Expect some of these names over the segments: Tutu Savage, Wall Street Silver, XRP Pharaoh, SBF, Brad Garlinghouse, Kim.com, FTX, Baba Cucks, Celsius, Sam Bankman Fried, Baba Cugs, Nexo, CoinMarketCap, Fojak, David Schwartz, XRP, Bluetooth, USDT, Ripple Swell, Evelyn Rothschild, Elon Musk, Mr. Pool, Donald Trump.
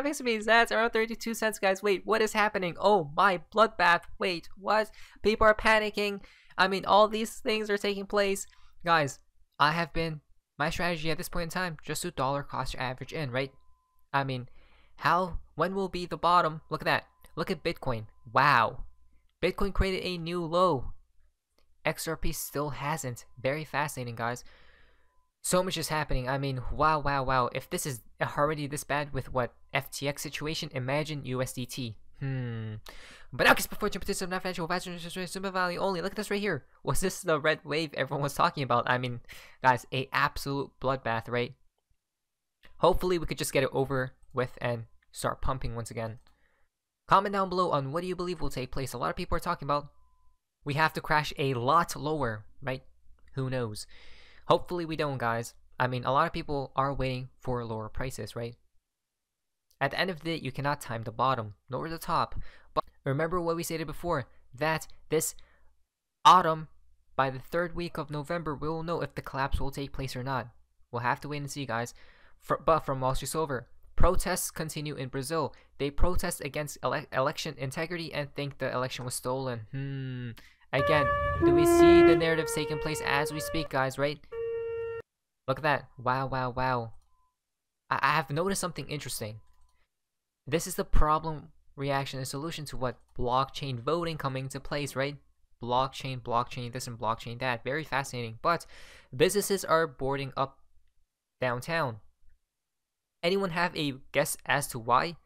That makes me sad. $0.32, guys. Wait, what is happening? Oh, my bloodbath. Wait, what? People are panicking. I mean, all these things are taking place. Guys, I have been... my strategy at this point in time, just do dollar cost average in, right? I mean, how... when will be the bottom? Look at that. Look at Bitcoin. Wow. Bitcoin created a new low. XRP still hasn't. Very fascinating, guys. So much is happening. I mean, wow, wow, wow. If this is already this bad with what FTX situation, imagine USDT. But now, before jumping to some non-financial advisors, super value only. Look at this right here. Was this the red wave everyone was talking about? I mean, guys, a absolute bloodbath, right? Hopefully, we could just get it over with and start pumping once again. Comment down below on what do you believe will take place. A lot of people are talking about we have to crash a lot lower, right? Who knows? Hopefully we don't, guys. I mean, a lot of people are waiting for lower prices, right? At the end of the day, you cannot time the bottom, nor the top. But remember what we stated before, that this autumn, by the third week of November, we will know if the collapse will take place or not. We'll have to wait and see, guys. But from Wall Street Silver, protests continue in Brazil. They protest against election integrity and think the election was stolen. Again, do we see the narratives taking place as we speak, guys, right? Look at that. Wow, wow, wow. I have noticed something interesting. This is the problem, reaction, and solution to what? Blockchain voting coming into place, right? Blockchain, blockchain, this and blockchain that. Very fascinating. But businesses are boarding up downtown. Anyone have a guess as to why?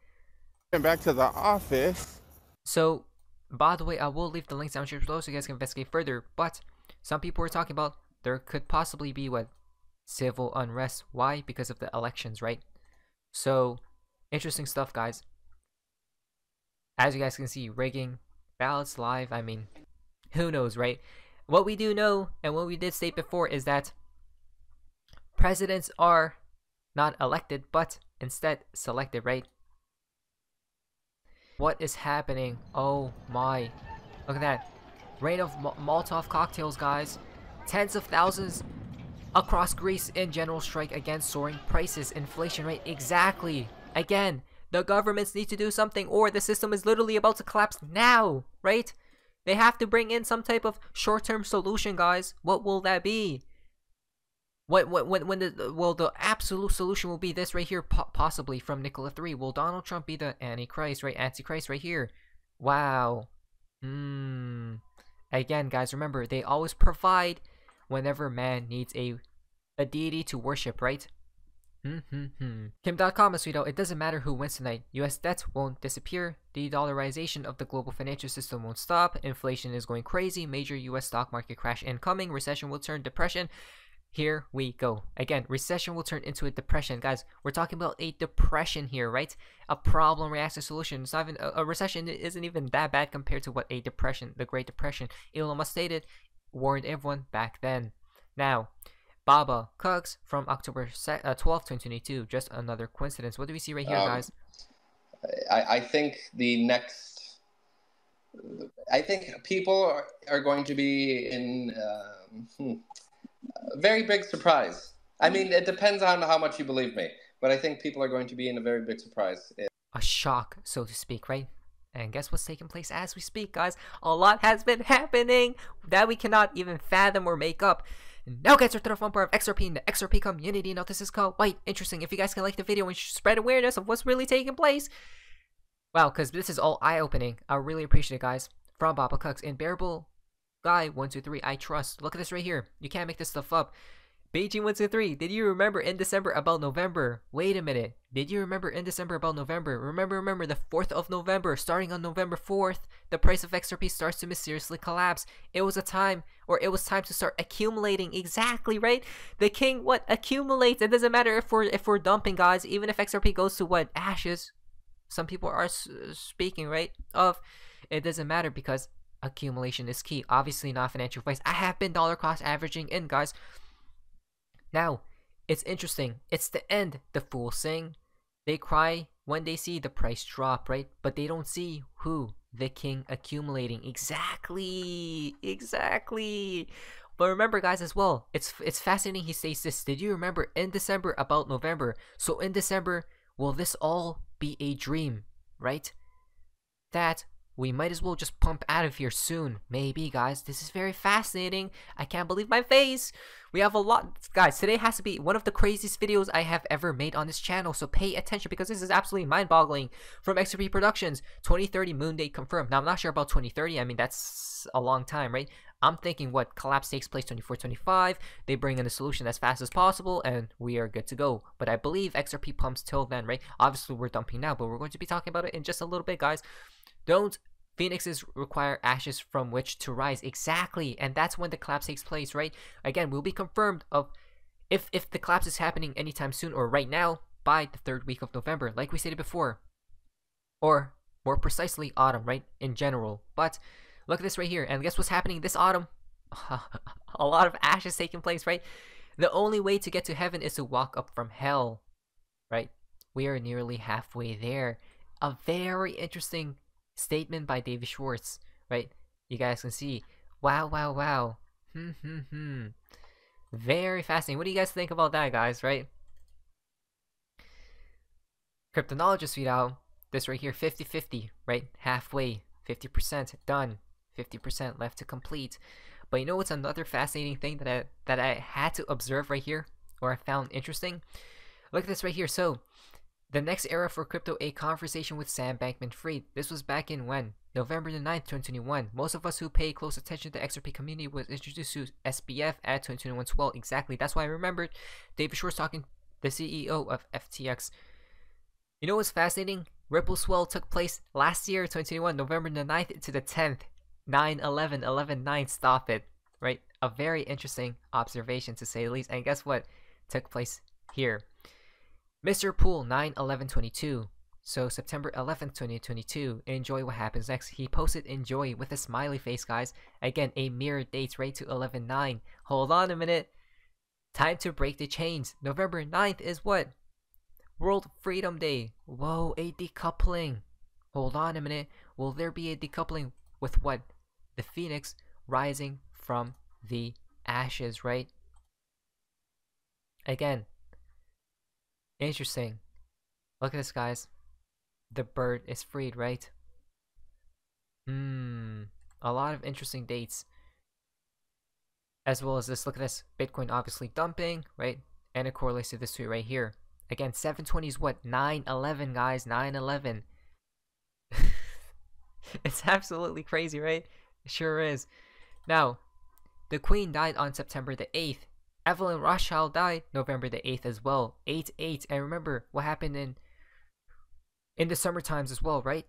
Back to the office. So, by the way, I will leave the links down here below so you guys can investigate further. But some people were talking about there could possibly be what? Civil unrest. Why? Because of the elections, right? So interesting stuff, guys. As you guys can see, rigging, ballots live. I mean, who knows, right? What we do know and what we did state before is that presidents are not elected but instead selected, right? What is happening? Oh my, look at that. Rain of Molotov cocktails, guys. Tens of thousands across Greece in general strike against soaring prices, inflation rate. Exactly. Again, the governments need to do something or the system is literally about to collapse now, right? They have to bring in some type of short-term solution, guys. What will that be? When the absolute solution will be this right here, possibly from Nikola 3. Will Donald Trump be the Antichrist, right? Antichrist right here. Wow. Again, guys, remember, they always provide whenever man needs a deity to worship, right? Kim.com, Asuito, it doesn't matter who wins tonight. US debt won't disappear. The dollarization of the global financial system won't stop. Inflation is going crazy. Major US stock market crash incoming. Recession will turn depression. Here we go. Again, recession will turn into a depression. Guys, we're talking about a depression here, right? A problem, reaction, solution. It's not even, a recession isn't even that bad compared to what a depression, the Great Depression. Elon Musk stated, warned everyone back then. Now, Baba Cugs from October 12, 2022. Just another coincidence. What do we see right here, guys? I think the next... I think people are going to be in... very big surprise. I mean, it depends on how much you believe me, but I think people are going to be in a very big surprise. A shock, so to speak, right? And guess what's taking place as we speak, guys? A lot has been happening that we cannot even fathom or make up. Now, guys, we're through the fun part of XRP and the XRP community. Now, this is called White Interesting. If you guys can like the video and spread awareness of what's really taking place. Wow, because this is all eye-opening. I really appreciate it, guys. From Baba Cucks in Bearable Guy 123, I trust. Look at this right here. You can't make this stuff up. Beijing 123. Did you remember in December about November? Wait a minute. Did you remember in December about November? Remember the 4th of November. Starting on November 4th, the price of XRP starts to mysteriously collapse. It was a time, or it was time to start accumulating. Exactly, right? The king what accumulates. It doesn't matter if we're dumping, guys. Even if XRP goes to what ashes, some people are speaking right of. It doesn't matter because accumulation is key. Obviously not financial advice. I have been dollar cost averaging in, guys. Now, it's interesting. It's the end. The fool sing. They cry when they see the price drop, right? But they don't see who? The king accumulating. Exactly. Exactly. But remember, guys, as well, it's fascinating he states this. Did you remember in December about November? So in December, will this all be a dream, right? That we might as well just pump out of here soon. Maybe, guys. This is very fascinating. I can't believe my face. We have a lot. Guys, today has to be one of the craziest videos I have ever made on this channel. So pay attention because this is absolutely mind-boggling. From XRP Productions, 2030 moon date confirmed. Now, I'm not sure about 2030. I mean, that's a long time, right? I'm thinking what collapse takes place 24-25. They bring in a solution as fast as possible and we are good to go. But I believe XRP pumps till then, right? Obviously, we're dumping now, but we're going to be talking about it in just a little bit, guys. Don't phoenixes require ashes from which to rise? Exactly, and that's when the collapse takes place, right? Again, we'll be confirmed of if the collapse is happening anytime soon or right now by the third week of November, like we stated before, or more precisely autumn, right? In general. But look at this right here, and guess what's happening this autumn? A lot of ashes taking place, right? The only way to get to heaven is to walk up from hell, right? We are nearly halfway there. A very interesting statement by David Schwartz, right? You guys can see. Wow, wow, wow. Very fascinating. What do you guys think about that, guys, right? Cryptonologists feed out this right here, 50-50, right? Halfway, 50% done, 50% left to complete. But you know what's another fascinating thing that I had to observe right here, or I found interesting? Look at this right here. So the next era for crypto, a conversation with Sam Bankman Fried. This was back in when? November the 9th, 2021. Most of us who pay close attention to the XRP community was introduced to SBF at 2021-12. Exactly. That's why I remembered David Schwartz talking, the CEO of FTX. You know what's fascinating? Ripple Swell took place last year, 2021, November the 9th to the 10th. 9-11, 11-9, stop it. Right? A very interesting observation to say the least. And guess what? Took place here. Mr. Pool, 9-11-22, so September 11th, 2022, enjoy what happens next. He posted enjoy with a smiley face, guys. Again, a mirror dates right to 11-9. Hold on a minute. Time to break the chains. November 9th is what? World Freedom Day. Whoa, a decoupling. Hold on a minute. Will there be a decoupling with what? The phoenix rising from the ashes, right? Again. Interesting. Look at this, guys. The bird is freed, right? A lot of interesting dates. As well as this. Look at this. Bitcoin obviously dumping, right? And it correlates to this tweet right here. Again, 720 is what? 9-11, guys. 9-11. It's absolutely crazy, right? It sure is. Now, the Queen died on September the 8th. Evelyn Rothschild died November the 8th as well. 8-8. And remember what happened in the summer times as well, right?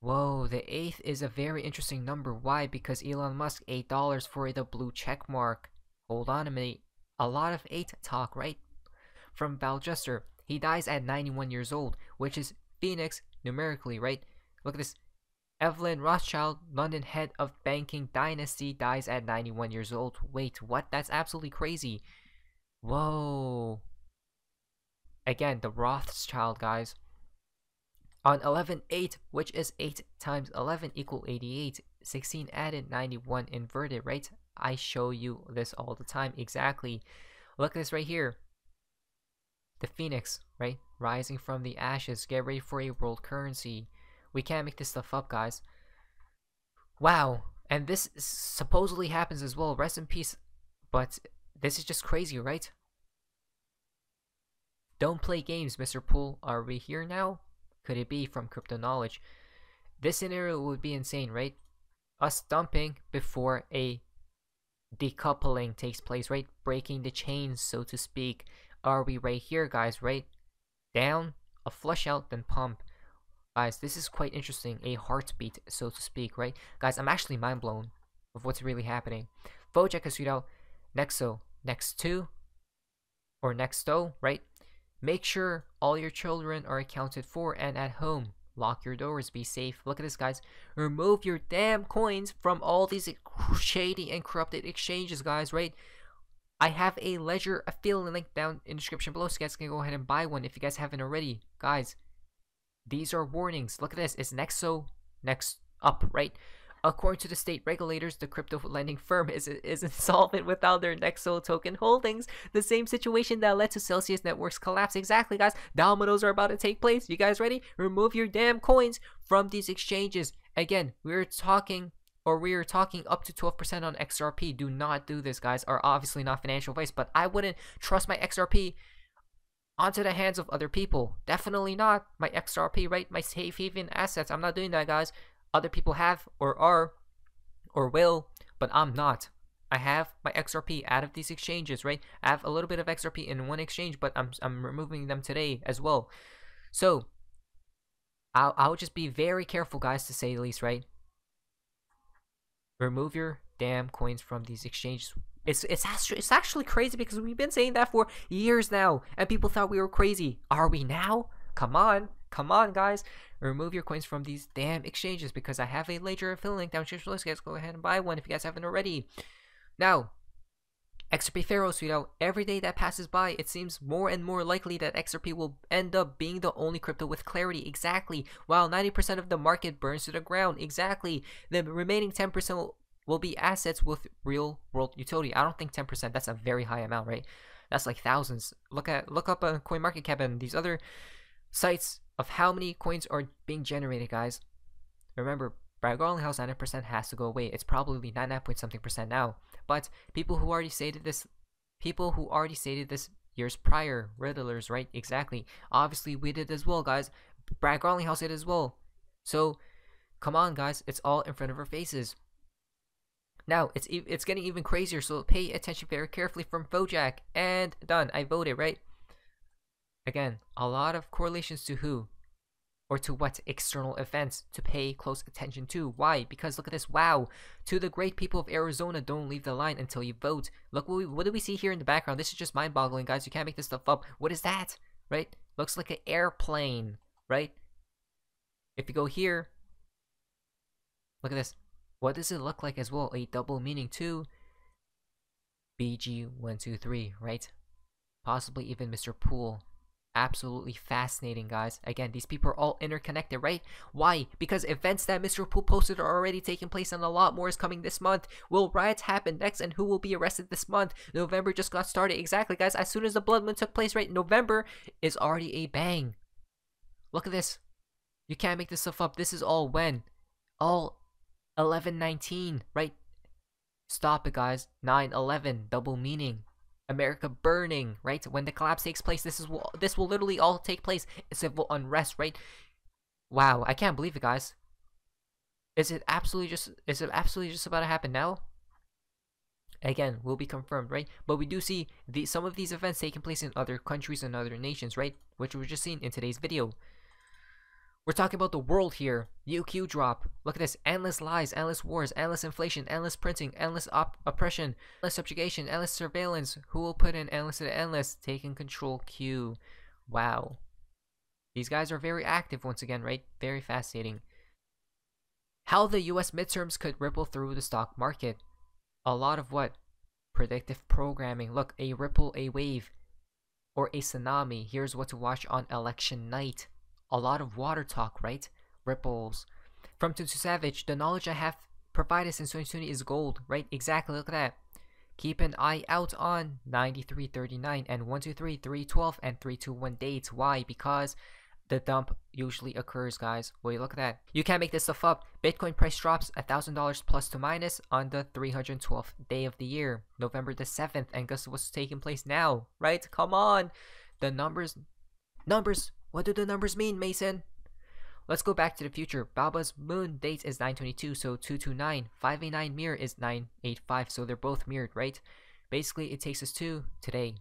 Whoa, the 8th is a very interesting number. Why? Because Elon Musk, $8 for the blue check mark. Hold on a minute. A lot of 8 talk, right? From Valjuster. He dies at 91 years old, which is Phoenix numerically, right? Look at this. Evelyn Rothschild, London head of banking dynasty, dies at 91 years old. Wait, what? That's absolutely crazy. Whoa. Again, the Rothschild, guys. On 11-8, which is 8 times 11 equal 88. 16 added, 91 inverted, right? I show you this all the time. Exactly. Look at this right here. The phoenix, right? Rising from the ashes. Get ready for a world currency. We can't make this stuff up, guys. Wow. And this supposedly happens as well. Rest in peace. But this is just crazy, right? Don't play games, Mr. Pool. Are we here now? Could it be from crypto knowledge? This scenario would be insane, right? Us dumping before a decoupling takes place, right? Breaking the chains, so to speak. Are we right here, guys, right? Down, a flush out, then pump. Guys, this is quite interesting, a heartbeat, so to speak, right? Guys, I'm actually mind blown of what's really happening. Fojak has tweeted out Nexo, Next2, or Nexto, right? Make sure all your children are accounted for and at home. Lock your doors, be safe. Look at this, guys. Remove your damn coins from all these shady and corrupted exchanges, guys, right? I have a ledger affiliate link down in the description below, so you guys can go ahead and buy one if you guys haven't already, guys. These are warnings. Look at this. It's Nexo, next up, right? According to the state regulators, the crypto lending firm is insolvent without their Nexo token holdings. The same situation that led to Celsius Network's collapse. Exactly, guys. Dominoes are about to take place. You guys ready? Remove your damn coins from these exchanges. Again, we are talking up to 12% on XRP. Do not do this, guys. Are obviously not financial advice, but I wouldn't trust my XRP onto the hands of other people. Definitely not. My XRP, right? My safe haven assets. I'm not doing that, guys. Other people have or are or will, but I'm not. I have my XRP out of these exchanges, right? I have a little bit of XRP in one exchange, but I'm removing them today as well. So I'll just be very careful, guys, to say the least, right? Remove your damn coins from these exchanges. It's actually crazy because we've been saying that for years now, and people thought we were crazy. Are we now? Come on. Come on, guys. Remove your coins from these damn exchanges because I have a ledger affiliate link down description. Guys, go ahead and buy one if you guys haven't already. Now, XRP Pharaoh, sweetheart. Every day that passes by, it seems more and more likely that XRP will end up being the only crypto with clarity. Exactly. While 90% of the market burns to the ground. Exactly. The remaining 10% will be assets with real world utility. I don't think 10%. That's a very high amount, right? That's like thousands. Look up a CoinMarketCap and these other sites of how many coins are being generated, guys. Remember, Brad Garlinghouse 9% has to go away. It's probably 99.something% now. But people who already stated this years prior, riddlers, right? Exactly. Obviously, we did as well, guys. Brad Garlinghouse did as well. So, come on, guys. It's all in front of our faces. Now, it's getting even crazier, so pay attention very carefully. From Fojak. And done. I voted, right? Again, a lot of correlations to who or to what external events to pay close attention to. Why? Because look at this. Wow. To the great people of Arizona, don't leave the line until you vote. Look, what do we see here in the background? This is just mind-boggling, guys. You can't make this stuff up. What is that? Right? Looks like an airplane, right? If you go here, look at this. What does it look like as well? A double meaning to BG123, right? Possibly even Mr. Pool. Absolutely fascinating, guys. Again, these people are all interconnected, right? Why? Because events that Mr. Pool posted are already taking place, and a lot more is coming this month. Will riots happen next, and who will be arrested this month? November just got started. Exactly, guys. As soon as the blood moon took place, right, November is already a bang. Look at this. You can't make this stuff up. This is all when? All 11/19, right? Stop it, guys. 9/11, double meaning. America burning, right? When the collapse takes place, this will literally all take place. Civil unrest, right? Wow, I can't believe it, guys. Is it absolutely just about to happen now? Again, will be confirmed, right? But we do see some of these events taking place in other countries and other nations, right? Which we're just seeing in today's video. We're talking about the world here. UQ drop. Look at this. Endless lies, endless wars, endless inflation, endless printing, endless oppression, endless subjugation, endless surveillance. Who will put in endless to the endless? Taking control Q. Wow. These guys are very active once again, right? Very fascinating. How the US midterms could ripple through the stock market. A lot of what? Predictive programming. Look, a ripple, a wave, or a tsunami. Here's what to watch on election night. A lot of water talk, right? Ripples. From Tutu Savage, the knowledge I have provided since 2020 is gold, right? Exactly, look at that. Keep an eye out on 93.39 and 123, 312, and 321 dates. Why? Because the dump usually occurs, guys. Well, look at that. You can't make this stuff up. Bitcoin price drops $1,000 plus to minus on the 312th day of the year, November the 7th. And guess what's taking place now, right? Come on. The numbers. What do the numbers mean, Mason? Let's go back to the future. Baba's moon date is 922, so 229. 589 mirror is 985, so they're both mirrored, right? Basically, it takes us to today.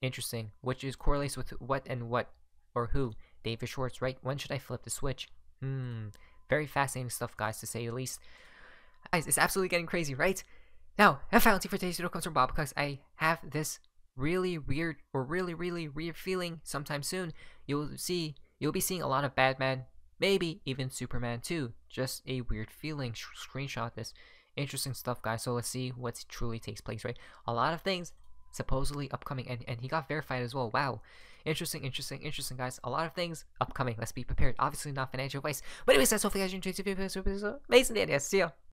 Interesting, which is correlates with what and what or who. David Schwartz, right? When should I flip the switch? Very fascinating stuff, guys, to say the least. Guys, it's absolutely getting crazy, right? Now, FLT for today's video comes from Baba Cugs. I have this really weird or really weird feeling sometime soon. You'll be seeing a lot of Batman, maybe even Superman too. Just a weird feeling. Screenshot this. Interesting stuff, guys. So let's see what truly takes place, right? A lot of things supposedly upcoming, and he got verified as well. Wow, interesting guys. A lot of things upcoming. Let's be prepared. Obviously not financial advice, but anyways, that's hopefully you guys enjoyed this video. Amazing day. See ya.